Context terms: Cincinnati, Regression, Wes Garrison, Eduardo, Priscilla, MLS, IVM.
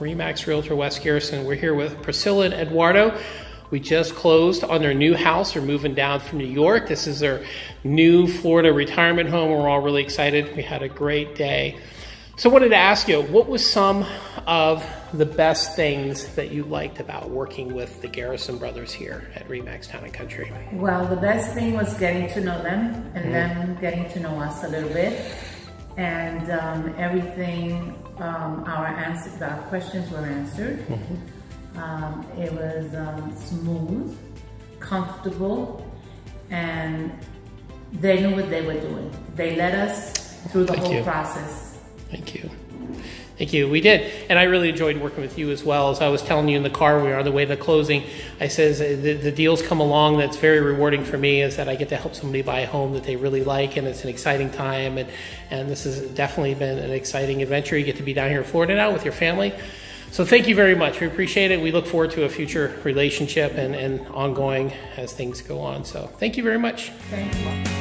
ReMax Realtor Wes Garrison. We're here with Priscilla and Eduardo. We just closed on their new house. They're moving down from New York. This is their new Florida retirement home. We're all really excited. We had a great day. So I wanted to ask you, what was some of the best things that you liked about working with the Garrison brothers here at ReMax Town & Country? Well, the best thing was getting to know them and them getting to know us a little bit. And our questions were answered. It was smooth, comfortable, and they knew what they were doing. They led us through the whole process. Thank you. Thank you. We did. And I really enjoyed working with you as well. As I was telling you in the car, we were on the way to closing, I says the deals come along that's very rewarding for me, is that I get to help somebody buy a home that they really like, and it's an exciting time, and this has definitely been an exciting adventure. You get to be down here in Florida now with your family. So thank you very much. We appreciate it. We look forward to a future relationship and ongoing as things go on. So thank you very much. Thank you.